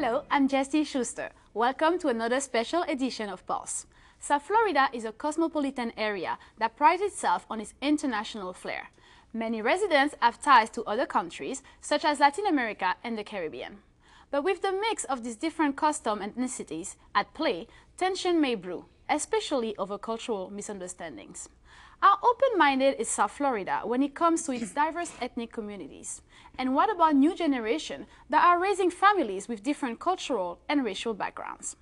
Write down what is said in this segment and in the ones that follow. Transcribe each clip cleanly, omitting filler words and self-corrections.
Hello, I'm Jessy Schuster. Welcome to another special edition of Pulse. South Florida is a cosmopolitan area that prides itself on its international flair. Many residents have ties to other countries, such as Latin America and the Caribbean. But with the mix of these different customs and ethnicities at play, tension may brew, especially over cultural misunderstandings. How open-minded is South Florida when it comes to its diverse ethnic communities? And what about new generation that are raising families with different cultural and racial backgrounds?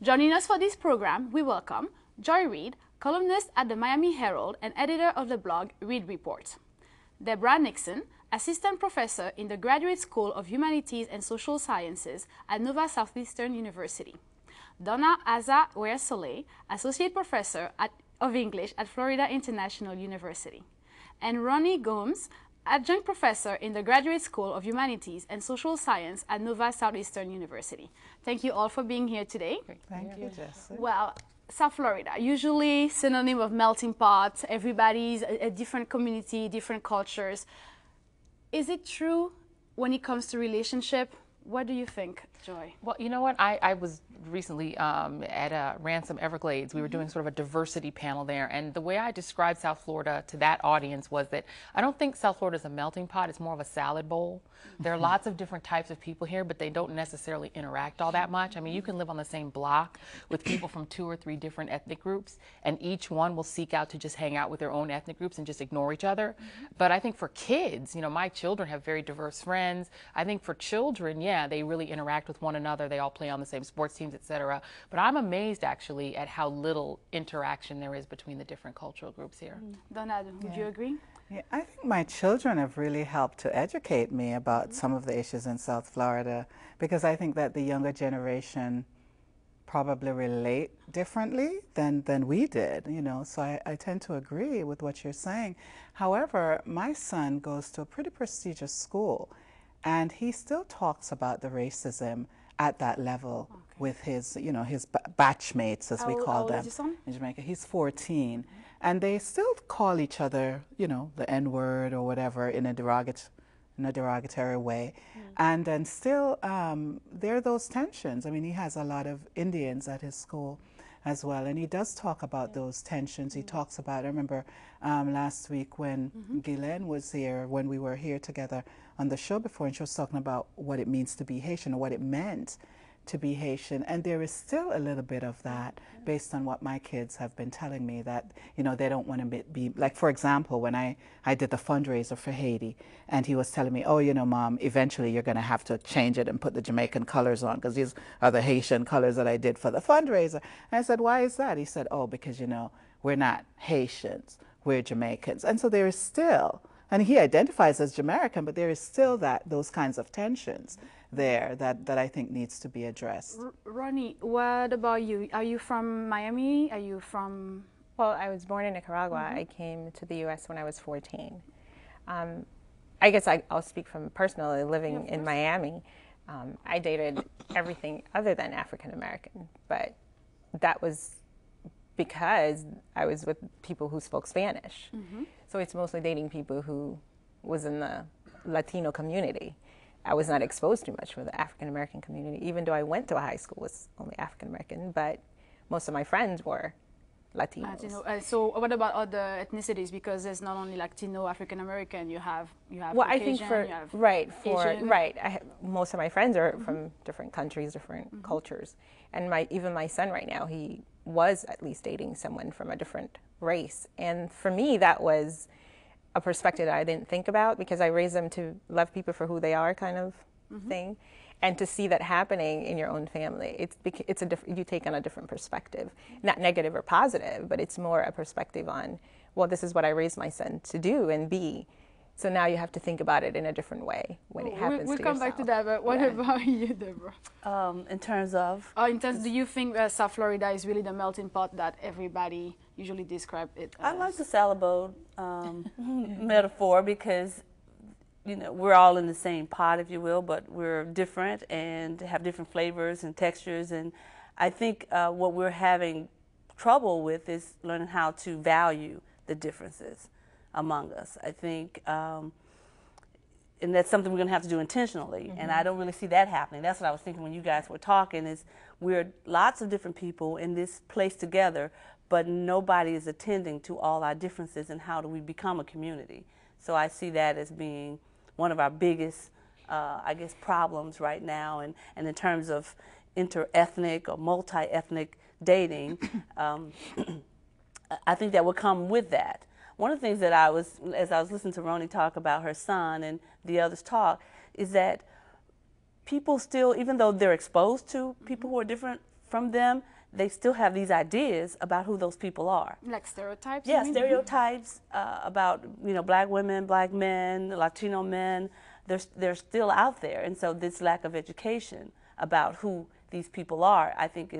Joining us for this program, we welcome Joy Reid, columnist at the Miami Herald and editor of the blog Reid Report. Deborah Nixon, assistant professor in the Graduate School of Humanities and Social Sciences at Nova Southeastern University. Donna Aza Weersolee, associate professor of English at Florida International University. And Ronnie Gomes, adjunct professor in the Graduate School of Humanities and Social Science at Nova Southeastern University. Thank you all for being here today. Thank you, Jess. Well, South Florida, usually synonym of melting pot, everybody's a different community, different cultures. Is it true when it comes to relationship? What do you think, Joy? Well, you know what? I was recently at Ransom Everglades. We were doing sort of a diversity panel there. And the way I described South Florida to that audience was that I don't think South Florida is a melting pot. It's more of a salad bowl. There are lots of different types of people here, but they don't necessarily interact all that much. I mean, you can live on the same block with people from 2 or 3 different ethnic groups, and each one will seek out to just hang out with their own ethnic groups and just ignore each other. But I think for kids, you know, my children have very diverse friends. I think for children, yeah, they really interact with one another. They all play on the same sports teams, etc. But I'm amazed, actually, at how little interaction there is between the different cultural groups here. Donna, would you agree? Yeah, I think my children have really helped to educate me about some of the issues in South Florida, because I think that the younger generation probably relate differently than we did, you know, so I tend to agree with what you're saying. However, my son goes to a pretty prestigious school, and he still talks about the racism at that level with his, you know, his batchmates, as we call them in Jamaica. He's 14. And they still call each other, you know, the N-word or whatever in a derogatory way. And then still there are those tensions. I mean, he has a lot of Indians at his school as well. And he does talk about those tensions. He talks about, I remember last week when Guylaine was here, when we were here together on the show before, and she was talking about what it means to be Haitian or what it meant to be Haitian, and there is still a little bit of that based on what my kids have been telling me, that, you know, they don't want to be like, for example, when I did the fundraiser for Haiti, and he was telling me, oh, you know, Mom, eventually you're going to have to change it and put the Jamaican colors on, because these are the Haitian colors that I did for the fundraiser. And I said, why is that? He said, oh, because, you know, we're not Haitians, we're Jamaicans. And so there is still, and he identifies as Jamaican, but there is still that, those kinds of tensions there that I think needs to be addressed. Ronnie, what about you? Are you from Miami? Are you from... Well, I was born in Nicaragua. I came to the U.S. when I was 14. I guess I'll speak from personally living in Miami. I dated everything other than African American, but that was because I was with people who spoke Spanish. So it's mostly dating people who was in the Latino community. I was not exposed too much for the African-American community, even though I went to a high school was only African-American, but most of my friends were Latinos. Latino. So what about other ethnicities? Because there's not only Latino, African-American, you have well, Caucasian, I think most of my friends are from different countries, different cultures. And even my son right now, he was at least dating someone from a different race. And for me, that was a perspective that I didn't think about, because I raised them to love people for who they are, kind of thing, and to see that happening in your own family, it's a different, you take on a different perspective, not negative or positive, but it's more a perspective on, well, this is what I raised my son to do and be. So now you have to think about it in a different way when it happens. We'll come back to that, but what about you, Deborah? In terms of? Do you think South Florida is really the melting pot that everybody usually describes it as? I like the salad bowl metaphor, because, you know, we're all in the same pot, if you will, but we're different and have different flavors and textures. And I think what we're having trouble with is learning how to value the differences among us. I think and that's something we're going to have to do intentionally. Mm-hmm. And I don't really see that happening. That's what I was thinking when you guys were talking, is we're lots of different people in this place together, but nobody is attending to all our differences and how do we become a community. So I see that as being one of our biggest, I guess, problems right now. And in terms of inter-ethnic or multi-ethnic dating, I think that will come with that. One of the things that I was, as I was listening to Ronnie talk about her son and the others talk, is that people still, even though they're exposed to people who are different from them, they still have these ideas about who those people are. Like stereotypes? Yeah, stereotypes about, you know, black women, black men, Latino men. They're still out there. And so this lack of education about who these people are, I think,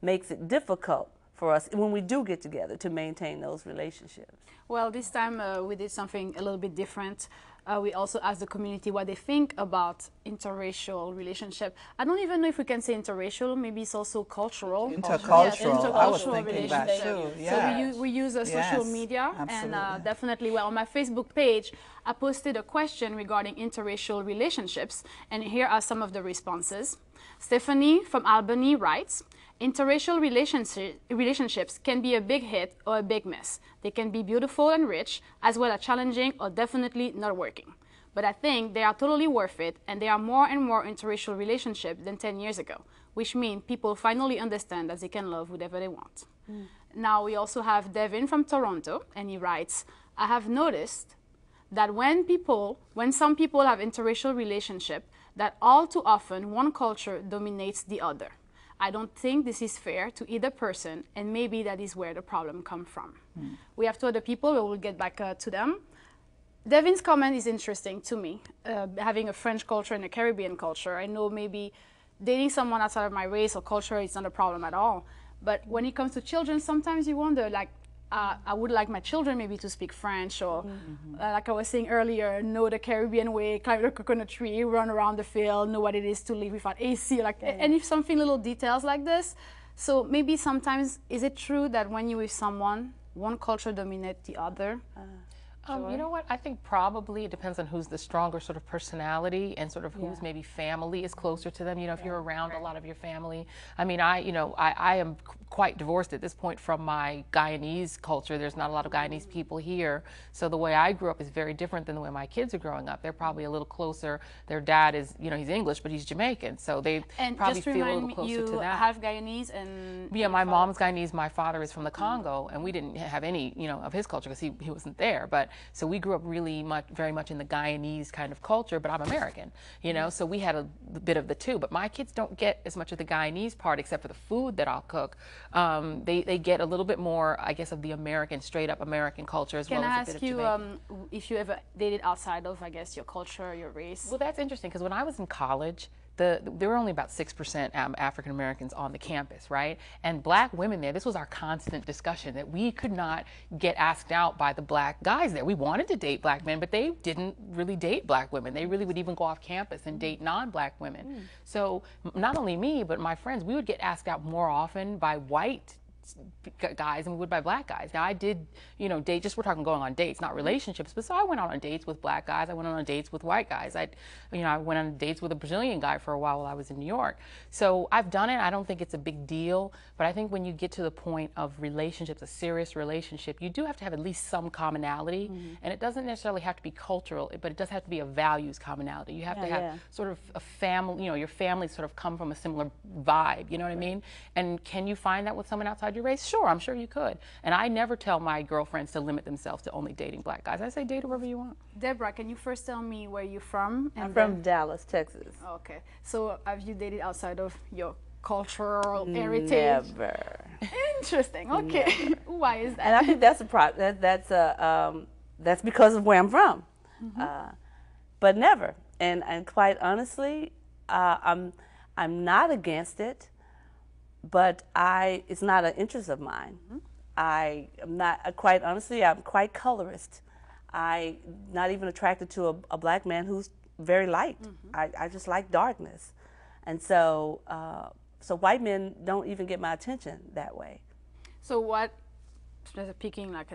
makes it difficult for us when we do get together to maintain those relationships. Well, this time we did something a little bit different. We also asked the community what they think about interracial relationship. I don't even know if we can say interracial. Maybe it's also cultural. Intercultural. Yes, intercultural. I was thinking that too. Yeah. So we use social media, absolutely. And definitely, well, on my Facebook page, I posted a question regarding interracial relationships, and here are some of the responses. Stephanie from Albany writes, interracial relationships can be a big hit or a big miss. They can be beautiful and rich, as well as challenging or definitely not working. But I think they are totally worth it, and there are more and more interracial relationships than 10 years ago, which means people finally understand that they can love whatever they want. Mm. Now we also have Devin from Toronto, and he writes, I have noticed that when some people have interracial relationships, that all too often one culture dominates the other. I don't think this is fair to either person, and maybe that is where the problem comes from. Mm. We have two other people, but we'll get back to them. Devin's comment is interesting to me, having a French culture and a Caribbean culture. I know maybe dating someone outside of my race or culture is not a problem at all, but when it comes to children, sometimes you wonder, like, I would like my children maybe to speak French, or like I was saying earlier, know the Caribbean way, climb the coconut tree, run around the field, know what it is to live without AC, like any something, little details like this. So maybe sometimes, is it true that when you're with someone, one culture dominates the other? You know what, I think probably it depends on who's the stronger sort of personality and sort of who's maybe family is closer to them. You know, if you're around a lot of your family. I mean, I am quite divorced at this point from my Guyanese culture. There's not a lot of Guyanese people here. So the way I grew up is very different than the way my kids are growing up. They're probably a little closer. Their dad is, you know, he's English, but he's Jamaican. So they probably feel a little closer to that. And just remind me, you have Guyanese and... Yeah, my mom's Guyanese. My father is from the Congo, and we didn't have any, you know, of his culture because he wasn't there. But so we grew up really much, very much in the Guyanese kind of culture, but I'm American, you know, so we had a bit of the two. But my kids don't get as much of the Guyanese part, except for the food that I'll cook. They get a little bit more, I guess, of the American, straight up American culture, as well as a bit of Jamaican. Can I ask you if you ever dated outside of, I guess, your culture, your race? Well, that's interesting, because when I was in college, there were only about 6% African Americans on the campus, right? And black women there, this was our constant discussion, that we could not get asked out by the black guys there. We wanted to date black men, but they didn't really date black women. They really would even go off campus and date non-black women. Mm. So not only me, but my friends, we would get asked out more often by white guys and we would by black guys. Now I did, you know, date, just we're talking going on dates, not relationships, but so I went out on dates with black guys, I went out on dates with white guys, I went on dates with a Brazilian guy for a while I was in New York. So I've done it, I don't think it's a big deal, but I think when you get to the point of relationships, a serious relationship, you do have to have at least some commonality, and it doesn't necessarily have to be cultural, but it does have to be a values commonality. You have to have sort of a family, you know, your family sort of come from a similar vibe, you know what I mean? And can you find that with someone outside your race? Sure, I'm sure you could. And I never tell my girlfriends to limit themselves to only dating black guys. I say date whoever you want. Deborah, can you first tell me where you're from? And I'm from Dallas, Texas. Okay. So have you dated outside of your cultural heritage? Never. Interesting. Okay. Never. Why is that? And I think that's a problem. That's because of where I'm from. But never. And quite honestly, I'm not against it. But it's not an interest of mine. I am not, quite honestly, I'm quite colorist. I'm not even attracted to a black man who's very light. I just like darkness. And so, white men don't even get my attention that way. So what, just picking like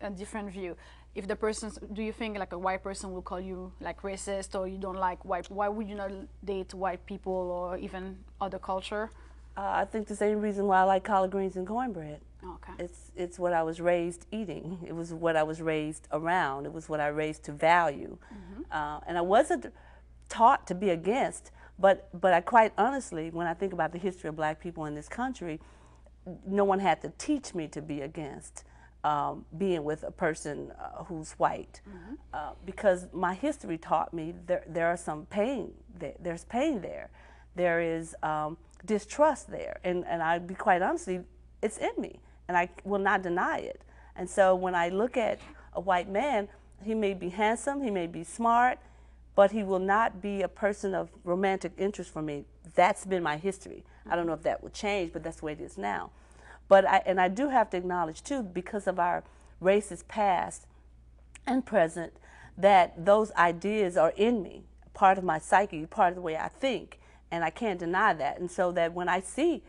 a different view. If the person, do you think like a white person will call you like racist, or you don't like white, why would you not date white people or even other culture? I think the same reason why I like collard greens and cornbread. Okay. It's what I was raised eating. It was what I was raised around. It was what I raised to value. Mm-hmm. And I wasn't taught to be against, but I quite honestly, when I think about the history of black people in this country, no one had to teach me to be against being with a person who's white, mm-hmm. Because my history taught me there are some pain. There's pain there. There is distrust there, and I'd be quite honestly, it's in me, and I will not deny it. And so when I look at a white man, he may be handsome, he may be smart, but he will not be a person of romantic interest for me. That's been my history. I don't know if that will change, but that's the way it is now. But I do have to acknowledge, too, because of our racist past and present, that those ideas are in me, part of my psyche, part of the way I think, and I can't deny that. And so that when I see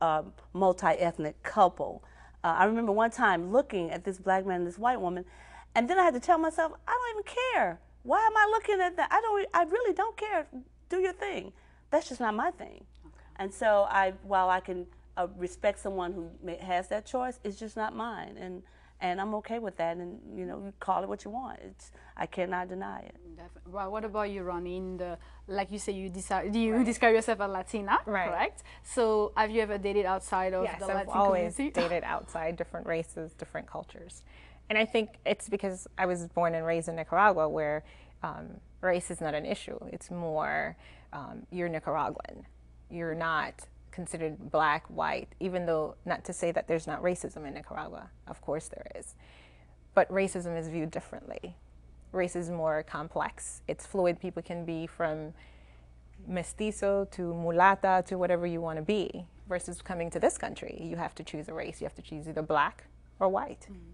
a multi-ethnic couple. I remember one time looking at this black man and this white woman, and then I had to tell myself, I don't even care. Why am I looking at that? I really don't care. Do your thing. That's just not my thing. Okay. And so while I can respect someone who has that choice, it's just not mine, and I'm okay with that. And you know, you call it what you want. I cannot deny it. Definitely. Well, what about you, Ronnie? Like you say, you describe yourself as Latina, right? Correct? So have you ever dated outside of the Latin community? Yes, I've always dated outside, different races, different cultures. And I think it's because I was born and raised in Nicaragua, where race is not an issue. It's more you're Nicaraguan. You're not considered black, white, even though not to say that there's not racism in Nicaragua. Of course there is. But racism is viewed differently. Race is more complex. It's fluid. People can be from mestizo to mulata to whatever you want to be, versus coming to this country. You have to choose a race. You have to choose either black or white. Mm-hmm.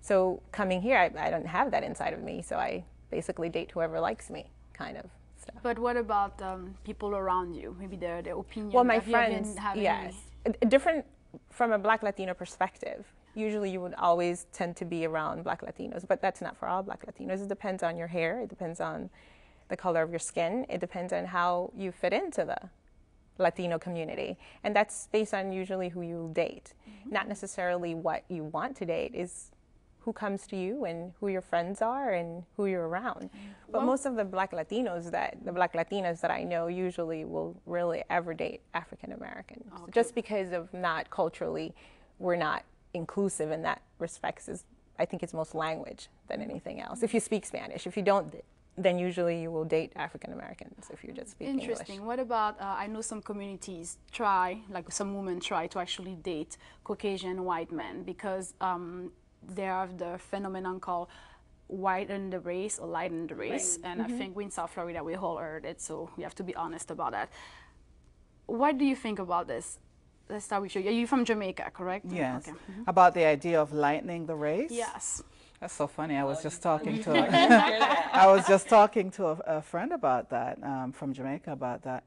So coming here, I don't have that inside of me, so I basically date whoever likes me, kind of stuff. But what about people around you? Maybe their opinion? Well, my friends, yes. Different from a black Latino perspective. Usually you would always tend to be around black Latinos, but that's not for all black Latinos. It depends on your hair, it depends on the color of your skin, it depends on how you fit into the Latino community. And that's based on usually who you date. Mm-hmm. Not necessarily what you want to date, is who comes to you and who your friends are and who you're around. But well, most of the black Latinos that, I know usually will really ever date African Americans. Okay. Just because of not culturally, we're not inclusive in that respects. Is I think it's most language than anything else. If you speak Spanish, if you don't, then usually you will date African Americans if you just speak English. Interesting. What about I know some communities try, like some women try to actually date Caucasian white men because they have the phenomenon called white in the race or light in the race, right. And mm-hmm. I think we in South Florida we all heard it, so we have to be honest about that. What do you think about this? Let's start with you. You're from Jamaica, correct? Yes. Okay. Mm-hmm. About the idea of lightening the race? Yes. That's so funny. I was just talking to a friend about that, from Jamaica, about that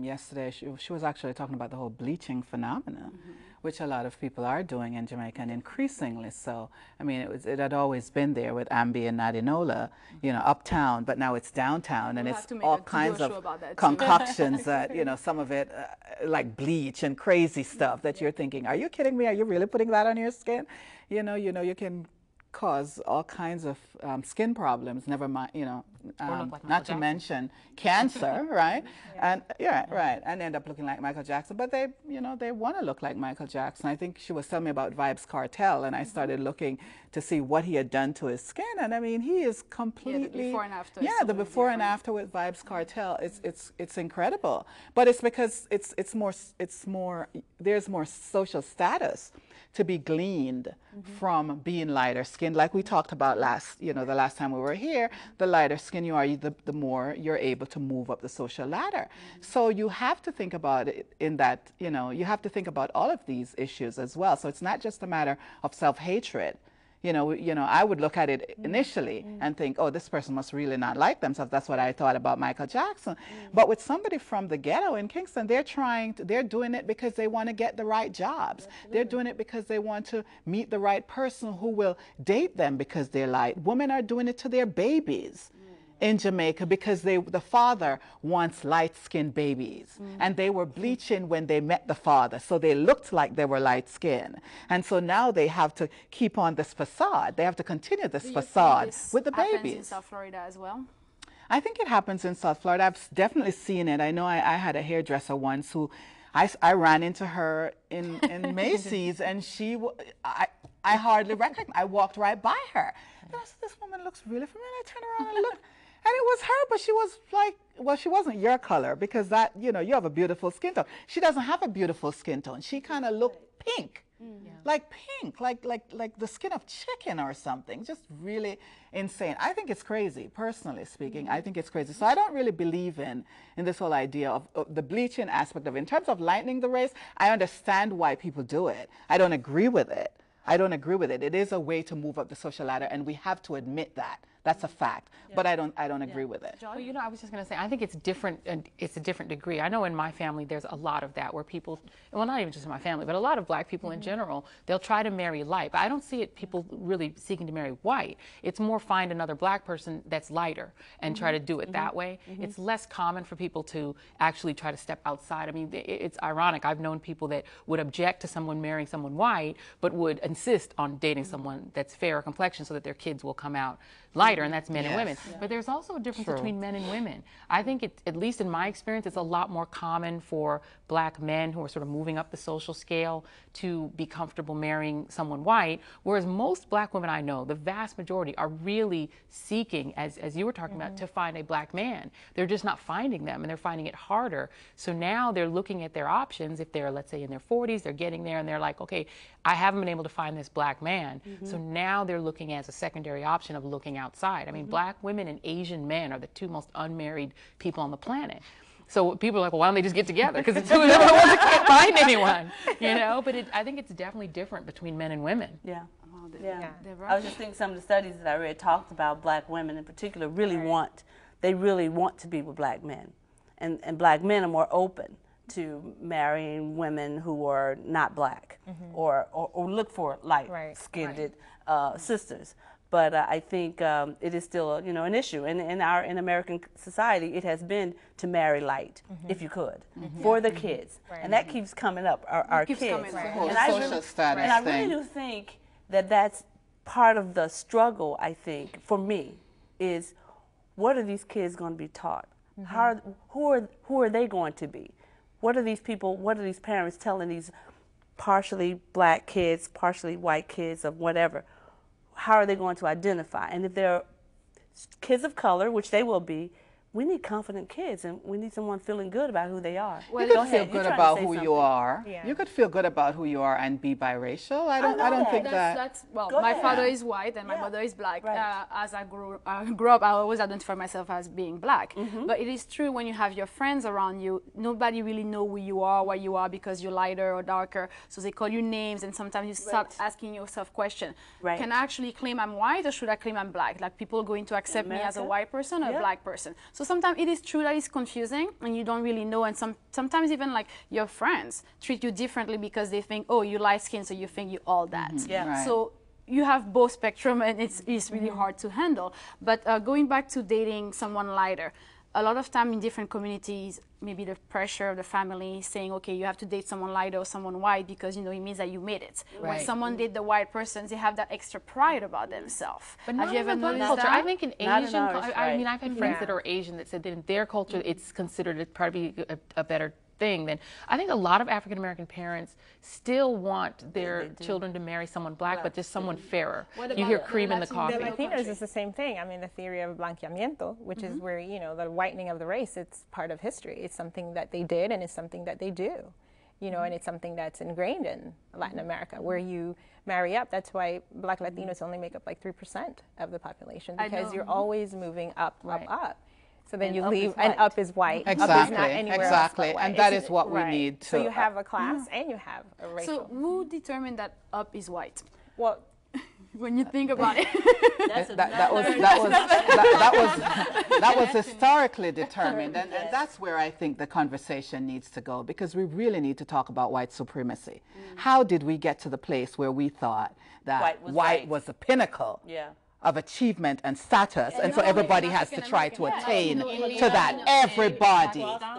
yesterday. She was actually talking about the whole bleaching phenomenon, mm-hmm. which a lot of people are doing in Jamaica, and increasingly so. I mean, it had always been there with Ambi and Nadinola, you know, uptown, but now it's downtown, and it's all kinds of concoctions that, you know, some of it like bleach and crazy stuff that you're thinking, are you kidding me? Are you really putting that on your skin? You know, you can cause all kinds of skin problems, never mind, you know, not to mention cancer, right? Yeah. And yeah, right, and end up looking like Michael Jackson, but they, you know, they want to look like Michael Jackson. I think she was telling me about Vybz Kartel, and I started looking to see what he had done to his skin, and I mean, he is completely, the before and after. Yeah, the before and after with Vybz Kartel, it's incredible, but it's because there's more social status to be gleaned mm-hmm. from being lighter skinned, like we talked about the last time we were here. The lighter skin you are, the more you're able to move up the social ladder. Mm-hmm. So you have to think about it in that, you know, you have to think about all of these issues as well. So it's not just a matter of self-hatred, you know, I would look at it initially and think, oh, this person must really not like themselves. That's what I thought about Michael Jackson. But with somebody from the ghetto in Kingston, they're doing it because they want to get the right jobs. Absolutely. They're doing it because they want to meet the right person who will date them because they're light. Women are doing it to their babies in Jamaica because the father wants light-skinned babies. And they were bleaching when they met the father, so they looked like they were light-skinned. And so now they have to keep on this facade. They have to continue this facade with the babies. Happens in South Florida as well? I think it happens in South Florida. I've definitely seen it. I know I had a hairdresser once who, I ran into her in Macy's, and I hardly recognized. I walked right by her. And I said, this woman looks really familiar. I turned around and looked. And it was her, but she was like, well, she wasn't your color because that, you know, you have a beautiful skin tone. She doesn't have a beautiful skin tone. She kind of looked pink, like the skin of chicken or something. Just really insane. I think it's crazy, personally speaking. I think it's crazy. So I don't really believe in this whole idea of the bleaching aspect of it. In terms of lightening the race, I understand why people do it. I don't agree with it. I don't agree with it. It is a way to move up the social ladder, and we have to admit that. That's a fact. Yeah. But I don't agree with it. Well, you know, I was just going to say, I think it's different, and it's a different degree. I know in my family there's a lot of that where people, well, not even just in my family, but a lot of black people in general, they'll try to marry light. But I don't see it people really seeking to marry white. It's more find another black person that's lighter and try to do it that way. It's less common for people to actually try to step outside. I mean, it's ironic. I've known people that would object to someone marrying someone white, but would insist on dating someone that's fairer complexion so that their kids will come out light. And that's men and women. But there's also a difference between men and women. I think, at least in my experience, it's a lot more common for black men who are sort of moving up the social scale to be comfortable marrying someone white, whereas most black women I know, the vast majority, are really seeking, as you were talking about, to find a black man. They're just not finding them, and they're finding it harder. So now they're looking at their options. If they're, let's say, in their 40s, they're getting there, and they're like, okay, I haven't been able to find this black man. So now they're looking as a secondary option of looking outside. I mean, black women and Asian men are the two most unmarried people on the planet. So people are like, well, why don't they just get together? Because the two of them can't find anyone, you know? But I think it's definitely different between men and women. Yeah. Oh, yeah. I was just thinking some of the studies that I read talked about black women in particular really want to be with black men. And black men are more open to marrying women who are not black or look for light-skinned sisters. But I think it is still, you know, an issue. And in American society, it has been to marry light, if you could, for the kids. Right. And that keeps coming up, our kids. And I really do think that that's part of the struggle, I think, for me, is what are these kids going to be taught? Who are they going to be? What are these people, what are these parents telling these partially black kids, partially white kids of whatever? How are they going to identify? And if they're kids of color, which they will be, we need confident kids, and we need someone feeling good about who they are. Well, you could feel good about who you are. Yeah. You could feel good about who you are and be biracial. I don't think that's, well, my father is white and my mother is black. Right. As I grew up, I always identify myself as being black. But it is true when you have your friends around you, nobody really know who you are, where you are, because you're lighter or darker. So they call you names, and sometimes you start asking yourself questions. Right. Can I actually claim I'm white, or should I claim I'm black? Like, people going to accept me as a white person or a black person? So sometimes it is true that it's confusing and you don't really know, and sometimes even like your friends treat you differently because they think, oh, you light skin, so you think you all that. So you have both spectrum, and it's really hard to handle. But going back to dating someone lighter, a lot of time in different communities, maybe the pressure of the family saying, okay, you have to date someone lighter or someone white because, you know, it means that you made it. Right. When someone date the white person, they have that extra pride about themselves. But have you ever noticed that? I think in Asian, I mean, I've had friends that are Asian that said that in their culture, it's considered probably a better thing. Then I think a lot of African American parents still want their children to marry someone black, but just someone fairer. You hear cream in the coffee. The Latinos is the same thing. I mean, the theory of blanqueamiento, which is where, you know, the whitening of the race, it's part of history. It's something that they did, and it's something that they do, you know, and it's something that's ingrained in Latin America, where you marry up. That's why black Latinos only make up like 3% of the population, because you're always moving up, up, up. So then you leave, and up is white. Exactly. Up is not anywhere else but white. And that is what we need to. So you have a class and you have a racial. So who determined that up is white? Well, when you think about it. That was historically determined, and that's where I think the conversation needs to go, because we really need to talk about white supremacy. Mm. How did we get to the place where we thought that white was the pinnacle of achievement and status, and so everybody has to try to attain to that?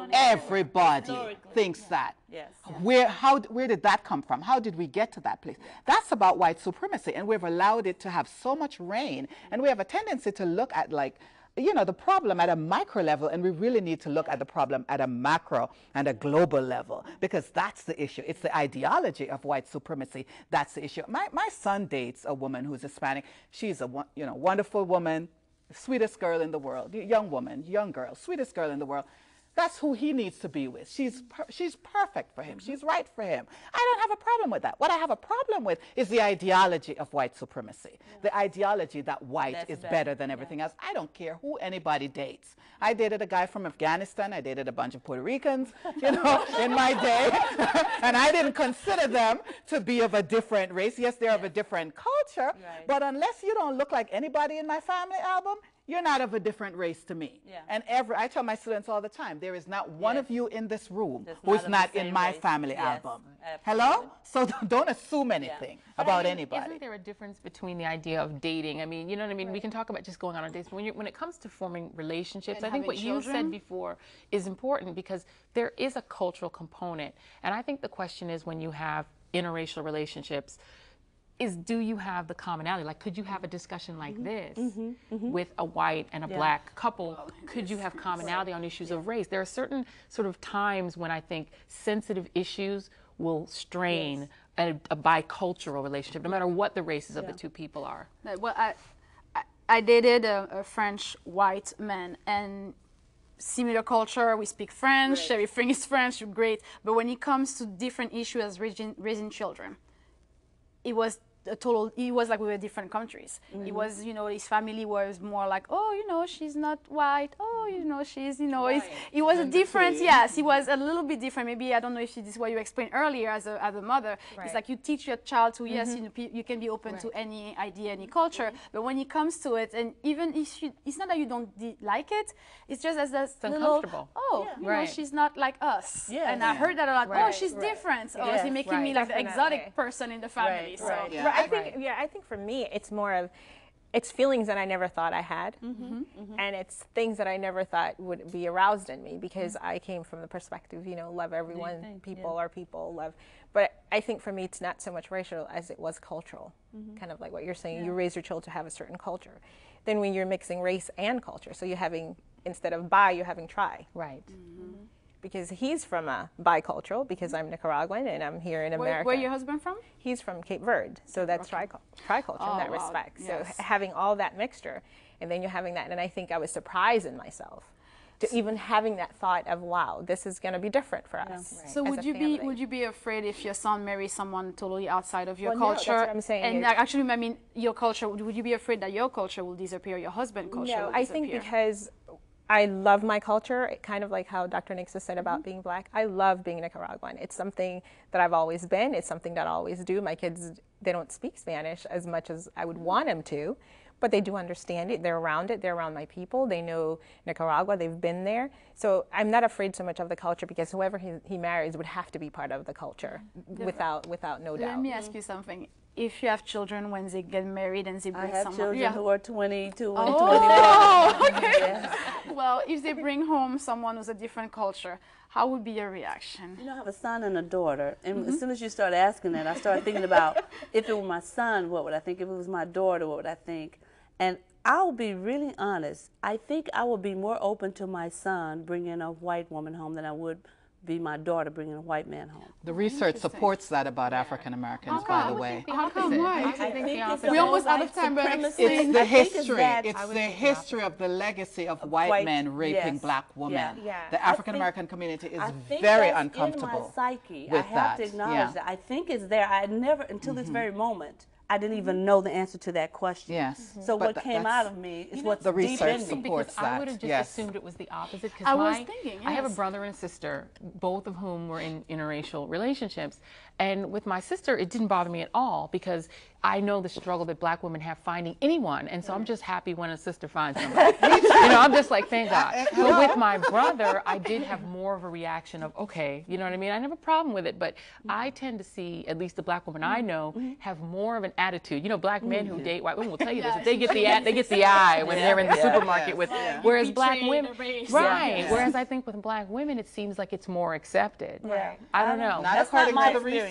Everybody thinks that. Yes. Where did that come from? How did we get to that place? That's about white supremacy, and we've allowed it to have so much reign, and we have a tendency to look at, like, you know, the problem at a micro level, and we really need to look at the problem at a macro and a global level, because that's the issue. It's the ideology of white supremacy. That's the issue. My son dates a woman who's Hispanic. She's a wonderful woman, sweetest girl in the world, young girl, sweetest girl in the world. That's who he needs to be with. She's perfect for him. She's right for him. I don't have a problem with that. What I have a problem with is the ideology of white supremacy, the ideology that white is better than everything else. I don't care who anybody dates. I dated a guy from Afghanistan. I dated a bunch of Puerto Ricans, you know, in my day. And I didn't consider them to be of a different race. Yes, they're of a different culture. Right. But unless you don't look like anybody in my family album, you're not of a different race to me. Yeah. And I tell my students all the time, there is not one of you in this room who's not in my family album. Hello? So don't assume anything about anybody. Isn't there a difference between the idea of dating? I mean, you know what I mean? Right. We can talk about just going on dates, but when it comes to forming relationships, and I think what you said before is important, because there is a cultural component. And I think the question is, when you have interracial relationships, is do you have the commonality? Like, could you have a discussion like this with a white and a black couple? Could you have commonality on issues of race? There are certain sort of times when I think sensitive issues will strain a bicultural relationship, no matter what the races of the two people are. Well, I dated a French white man, and similar culture, we speak French, everything is French, great. But when it comes to different issues as raising children, it was a total, it was like we were different countries. It was, you know, his family was more like, oh, you know, she's not white. Oh, you know, she's, you know, it was a different, it was a little bit different. Maybe, I don't know if this is what you explained earlier as a mother. Right. It's like you teach your child to, yes, you know, you can be open to any idea, any culture. But when it comes to it, and even if you, it's not that you don't like it, it's just as this little, oh, you know, she's not like us. Yeah. And I heard that a lot, oh, she's different. Oh, yes. It's making me like the exotic person in the family. So. I think for me, it's more of, it's feelings that I never thought I had, and it's things that I never thought would be aroused in me, because I came from the perspective, you know, love everyone, people are people, love. But I think for me, it's not so much racial as it was cultural, kind of like what you're saying. You raise your child to have a certain culture. Then when you're mixing race and culture, so you're having, instead of bi, you're having tri. Right. Because he's from a bicultural, because I'm Nicaraguan and I'm here in America. Where your husband from? He's from Cape Verde, so that's tricultural in that respect. Yes. So having all that mixture, and then you're having that, and I think I was surprised in myself to even having that thought of, wow, this is going to be different for us. Right. So would you be afraid if your son marries someone totally outside of your culture? No, that's what I'm saying. And actually, I mean, your culture, would you be afraid that your culture will disappear, your husband's culture will disappear? No, I think because I love my culture, kind of like how Dr. Nixon said about being black. I love being Nicaraguan. It's something that I've always been. It's something that I always do. My kids, they don't speak Spanish as much as I would want them to, but they do understand it. They're around it. They're around my people. They know Nicaragua. They've been there. So I'm not afraid so much of the culture, because whoever he marries would have to be part of the culture, without no doubt. Let me ask you something. If you have children, when they get married and they bring someone... I have children who are 22 and 21. Oh, okay. Yes. Well, if they bring home someone who's a different culture, how would be your reaction? You know, I have a son and a daughter, and as soon as you start asking that, I start thinking about, if it were my son, what would I think? If it was my daughter, what would I think? And I'll be really honest. I think I would be more open to my son bringing a white woman home than I would be my daughter bringing a white man home. The research supports that about African Americans, by the way. We're almost out of time, but it's the history. It's the history of the legacy of white men raping black women. The African American community is very uncomfortable with that. I have to acknowledge that. I think it's there. I never, until this very moment, I didn't even know the answer to that question. Yes. Mm-hmm. So but what came out of me is what's the research deep supports that. I would have just assumed it was the opposite. I was thinking. I have a brother and a sister, both of whom were in interracial relationships, and with my sister, it didn't bother me at all because I know the struggle that black women have finding anyone, and so I'm just happy when a sister finds somebody. You know, I'm just like, thank God. But with my brother, I did have more of a reaction of, okay, you know what I mean? I didn't have a problem with it, but I tend to see, at least the black women I know, have more of an attitude. You know, black men who date white women will tell you this. If they get the eye when they're in the supermarket with, whereas black women, whereas I think with black women, it seems like it's more accepted. Right. I don't know. Not according to the research.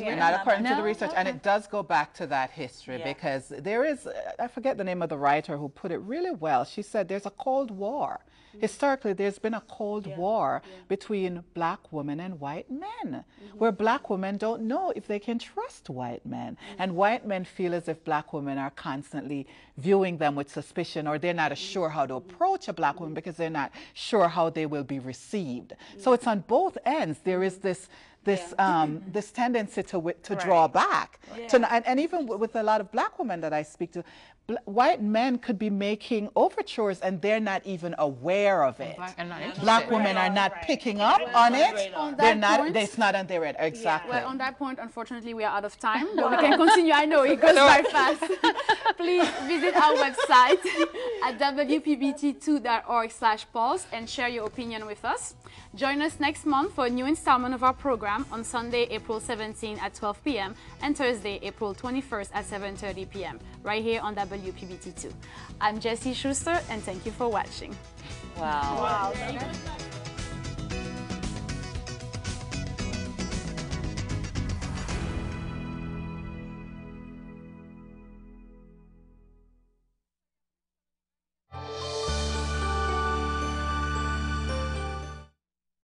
Not according to the research, and it does go back to that history, because there is, I forget the name of the writer who put it really well. She said there's a Cold War. Historically, there's been a Cold War between black women and white men, where black women don't know if they can trust white men, and white men feel as if black women are constantly viewing them with suspicion, or they're not sure how to approach a black woman because they're not sure how they will be received. So it's on both ends. There is this tendency to draw back, and even with a lot of black women that I speak to, white men could be making overtures and they're not even aware of it. Black women are not picking up on it. It's not on their radar. Exactly. Well, on that point, unfortunately, we are out of time, but we can continue. I know it goes by fast. Please visit our website at wpbt2.org/pulse and share your opinion with us. Join us next month for a new installment of our program on Sunday, April 17 at 12 p.m. and Thursday, April 21st at 7:30 p.m. right here on WPBT2. I'm Jessy Schuster, and thank you for watching. Wow. Wow.